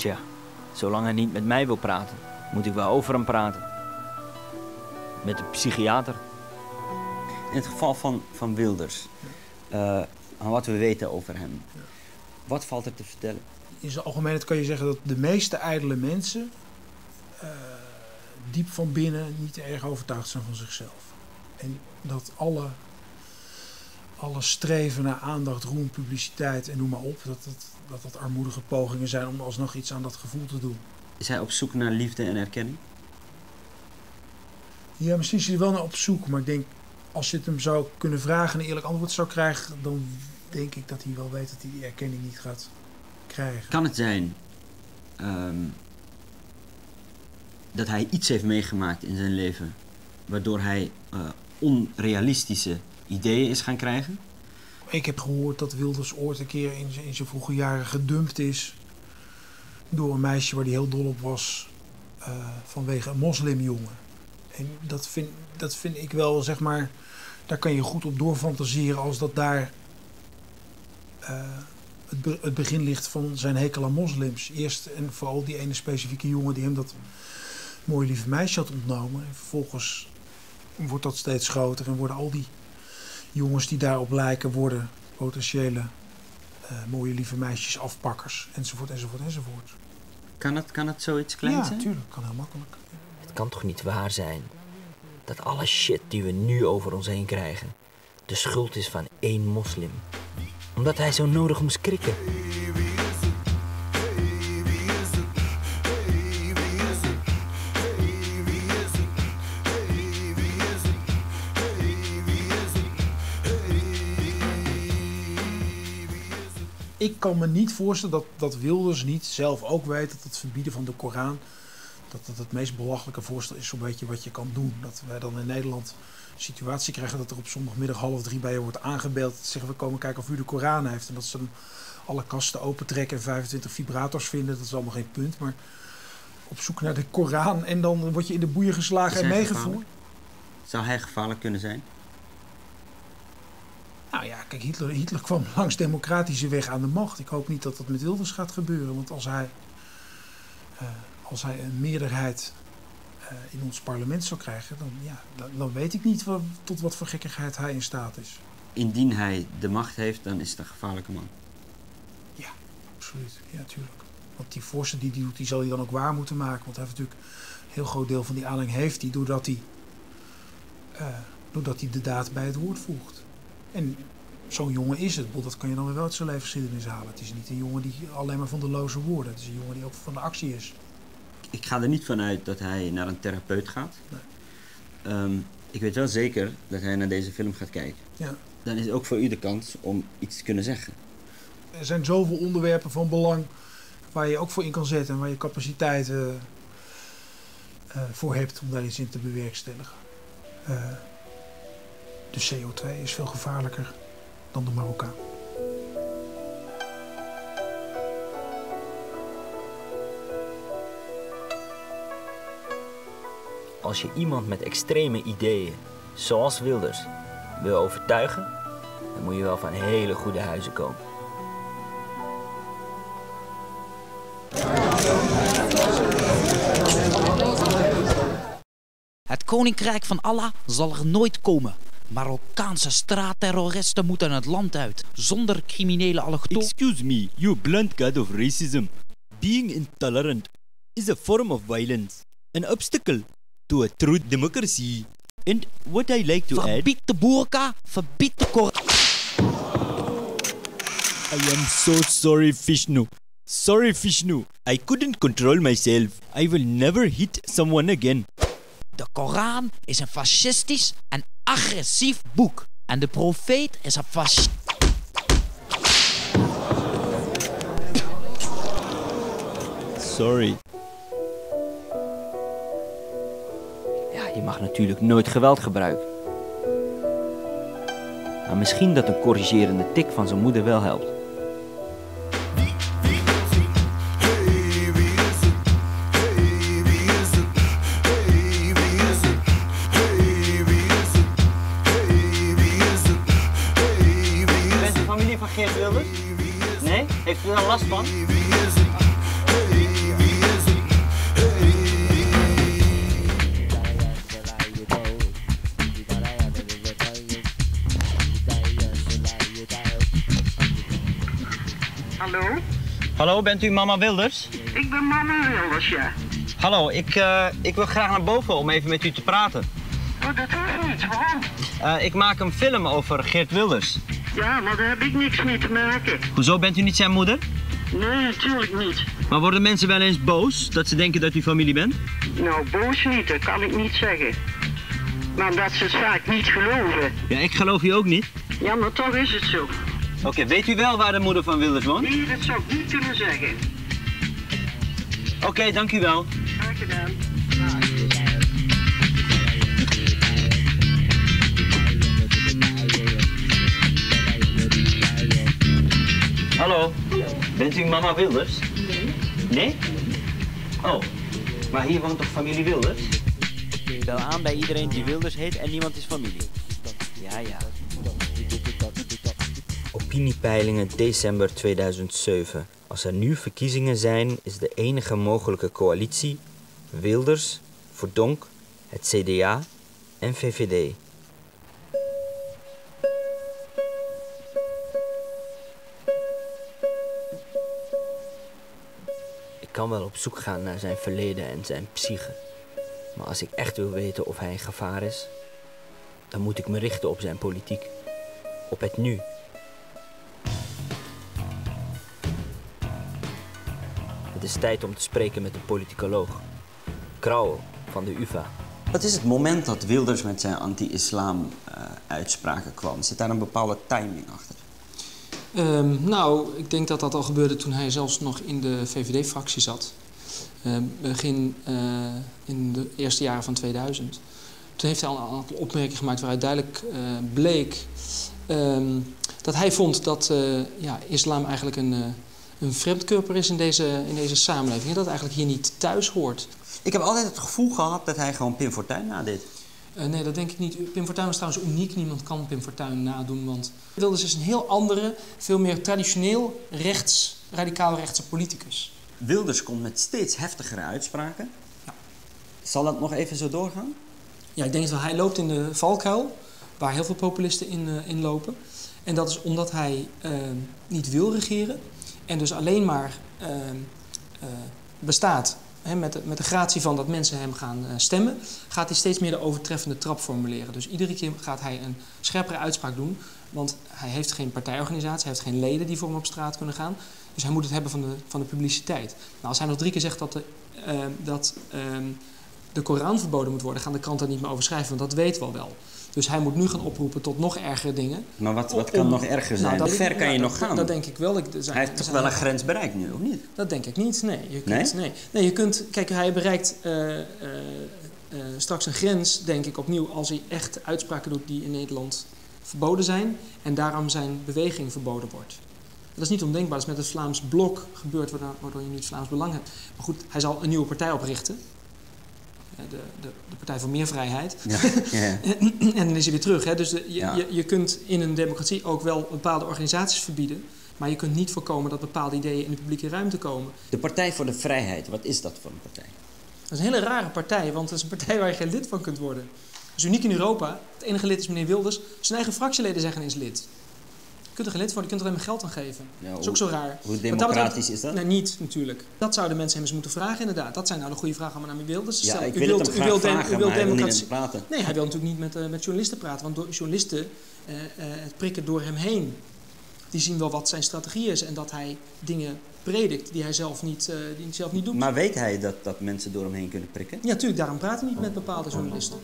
Tja, zolang hij niet met mij wil praten, moet ik wel over hem praten. Met de psychiater. In het geval van Wilders, aan wat we weten over hem, wat valt er te vertellen? In zijn algemeenheid kan je zeggen dat de meeste ijdele mensen diep van binnen niet erg overtuigd zijn van zichzelf. En dat alle streven naar aandacht, roem, publiciteit en noem maar op, dat armoedige pogingen zijn om alsnog iets aan dat gevoel te doen. Is hij op zoek naar liefde en erkenning? Ja, misschien is hij er wel naar op zoek, maar ik denk, als je het hem zou kunnen vragen en een eerlijk antwoord zou krijgen, dan denk ik dat hij wel weet dat hij die erkenning niet gaat krijgen. Kan het zijn dat hij iets heeft meegemaakt in zijn leven waardoor hij onrealistische ideeën is gaan krijgen? Ik heb gehoord dat Wilders ooit een keer in zijn vroege jaren gedumpt is door een meisje waar hij heel dol op was vanwege een moslimjongen. En dat vind ik wel, zeg maar, daar kan je goed op doorfantaseren als dat daar het begin ligt van zijn hekel aan moslims. Eerst en vooral die ene specifieke jongen die hem dat mooie lieve meisje had ontnomen. En vervolgens wordt dat steeds groter en worden al die jongens die daarop lijken worden potentiële mooie lieve meisjes, afpakkers, enzovoort, enzovoort, enzovoort. Kan het zoiets klein zijn? Ja, tuurlijk. Kan heel makkelijk. Het kan toch niet waar zijn dat alle shit die we nu over ons heen krijgen de schuld is van één moslim? Omdat hij zo nodig moest krikken. Ik kan me niet voorstellen dat Wilders niet zelf ook weet dat het verbieden van de Koran dat het het meest belachelijke voorstel is, zo'n beetje wat je kan doen. Dat wij dan in Nederland een situatie krijgen dat er op zondagmiddag 2:30 bij je wordt aangebeld. Dat zeggen we komen kijken of u de Koran heeft. En dat ze dan alle kasten opentrekken en 25 vibrators vinden. Dat is allemaal geen punt. Maar op zoek naar de Koran en dan word je in de boeien geslagen en meegevoerd. Zou hij gevaarlijk kunnen zijn? Nou ja, kijk, Hitler kwam langs democratische weg aan de macht. Ik hoop niet dat dat met Wilders gaat gebeuren. Want als hij Als hij een meerderheid in ons parlement zou krijgen, dan weet ik niet tot wat voor gekkigheid hij in staat is. Indien hij de macht heeft, dan is het een gevaarlijke man. Ja, absoluut. Ja, tuurlijk. Want die voorstel die hij doet, die zal hij dan ook waar moeten maken. Want hij heeft natuurlijk een heel groot deel van die aanhang heeft hij, doordat hij de daad bij het woord voegt. En zo'n jongen is het. Dat kan je dan weer wel uit zijn levensgeschiedenis halen. Het is niet een jongen die alleen maar van de loze woorden. Het is een jongen die ook van de actie is. Ik ga er niet vanuit dat hij naar een therapeut gaat. Nee. Ik weet wel zeker dat hij naar deze film gaat kijken. Ja. Dan is ook voor u de kans om iets te kunnen zeggen. Er zijn zoveel onderwerpen van belang waar je ook voor in kan zetten en waar je capaciteiten voor hebt om daar iets in te bewerkstelligen. De CO2 is veel gevaarlijker dan de Marokkaan. Als je iemand met extreme ideeën, zoals Wilders, wil overtuigen, dan moet je wel van hele goede huizen komen. Het koninkrijk van Allah zal er nooit komen. Marokkaanse straatterroristen moeten het land uit, zonder criminele allochtonen. Excuse me, you blunt god of racism. Being intolerant is a form of violence, an obstacle to a true democracy. And what I like to add... Verbied de burka, verbied de Koran. I am so sorry, Vishnu. Sorry, Vishnu. I couldn't control myself. I will never hit someone again. De Koran is een fascistisch en agressief boek. En de profeet is een fascist. Sorry. Je mag natuurlijk nooit geweld gebruiken. Maar misschien dat een corrigerende tik van zijn moeder wel helpt. Bent u familie van Geert Wilders? Nee? Heeft u daar last van? Hallo? Hallo, bent u mama Wilders? Ik ben mama Wilders, ja. Hallo, ik wil graag naar boven om even met u te praten. Oh, dat hoeft niet, waarom? Ik maak een film over Geert Wilders. Ja, maar daar heb ik niks mee te maken. Hoezo, bent u niet zijn moeder? Nee, natuurlijk niet. Maar worden mensen wel eens boos dat ze denken dat u familie bent? Nou, boos niet, dat kan ik niet zeggen. Maar dat ze het vaak niet geloven. Ja, ik geloof u ook niet. Ja, maar toch is het zo. Oké, weet u wel waar de moeder van Wilders woont? Nee, dat zou ik niet kunnen zeggen. Oké, dank u wel. Graag gedaan. Hallo, bent u mama Wilders? Nee. Nee? Oh, maar hier woont toch familie Wilders? Ik bel aan bij iedereen die Wilders heet en niemand is familie. Ja, ja. Opiniepeilingen december 2007. Als er nu verkiezingen zijn, is de enige mogelijke coalitie Wilders, Verdonk, het CDA en VVD. Ik kan wel op zoek gaan naar zijn verleden en zijn psyche. Maar als ik echt wil weten of hij een gevaar is, dan moet ik me richten op zijn politiek. Op het nu. Het is tijd om te spreken met de politicoloog, Kraal van de UvA. Wat is het moment dat Wilders met zijn anti-islam uitspraken kwam? Zit daar een bepaalde timing achter? Nou, ik denk dat dat al gebeurde toen hij zelfs nog in de VVD-fractie zat. Begin in de eerste jaren van 2000. Toen heeft hij al een aantal opmerkingen gemaakt waaruit duidelijk bleek dat hij vond dat islam eigenlijk een vreemdkörper is in deze samenleving. En dat eigenlijk hier niet thuis hoort. Ik heb altijd het gevoel gehad dat hij gewoon Pim Fortuyn nadeed. Nee, dat denk ik niet. Pim Fortuyn is trouwens uniek. Niemand kan Pim Fortuyn nadoen, want Wilders is een heel andere, veel meer traditioneel radicaal rechtse politicus. Wilders komt met steeds heftigere uitspraken. Ja. Zal dat nog even zo doorgaan? Ja, ik denk dat hij loopt in de valkuil, waar heel veel populisten in lopen. En dat is omdat hij niet wil regeren en dus alleen maar bestaat. He, met de gratie van dat mensen hem gaan stemmen, gaat hij steeds meer de overtreffende trap formuleren. Dus iedere keer gaat hij een scherpere uitspraak doen, want hij heeft geen partijorganisatie, hij heeft geen leden die voor hem op straat kunnen gaan. Dus hij moet het hebben van de publiciteit. Nou, als hij nog 3 keer zegt dat de Koran verboden moet worden, gaan de kranten daar niet meer over schrijven, want dat weten we al wel. Dus hij moet nu gaan oproepen tot nog ergere dingen. Maar wat kan nog erger zijn? Nou, Hoe ver kan je nog gaan? Dat denk ik wel. Hij heeft toch wel een grens bereikt nu, of niet? Dat denk ik niet, nee. Kijk, hij bereikt straks een grens, denk ik, opnieuw, als hij echt uitspraken doet die in Nederland verboden zijn en daarom zijn beweging verboden wordt. Dat is niet ondenkbaar. Dat is met het Vlaams Blok gebeurd, waardoor je nu het Vlaams Belang hebt. Maar goed, hij zal een nieuwe partij oprichten. De Partij voor meer Vrijheid. Ja, ja. En dan is hij weer terug. Hè? Dus je kunt in een democratie ook wel bepaalde organisaties verbieden. Maar je kunt niet voorkomen dat bepaalde ideeën in de publieke ruimte komen. De Partij voor de Vrijheid, wat is dat voor een partij? Dat is een hele rare partij, want het is een partij waar je geen lid van kunt worden. Dat is uniek in Europa. Het enige lid is meneer Wilders. Zijn eigen fractieleden zijn geen eens lid. Je kunt er geen lid worden, je kunt er alleen maar geld aan geven. Ja, dat is ook zo raar. Hoe democratisch is dat? Nou, niet natuurlijk. Dat zouden mensen hem eens moeten vragen, inderdaad. Dat zijn nou de goede vragen om naar Wilders te stellen. Ja, u wilt democratie. Nee, hij wil natuurlijk niet met journalisten praten, want journalisten prikken door hem heen. Die zien wel wat zijn strategie is en dat hij dingen predikt die hij zelf niet doet. Maar weet hij dat mensen door hem heen kunnen prikken? Ja, natuurlijk. Daarom praat hij niet met bepaalde journalisten.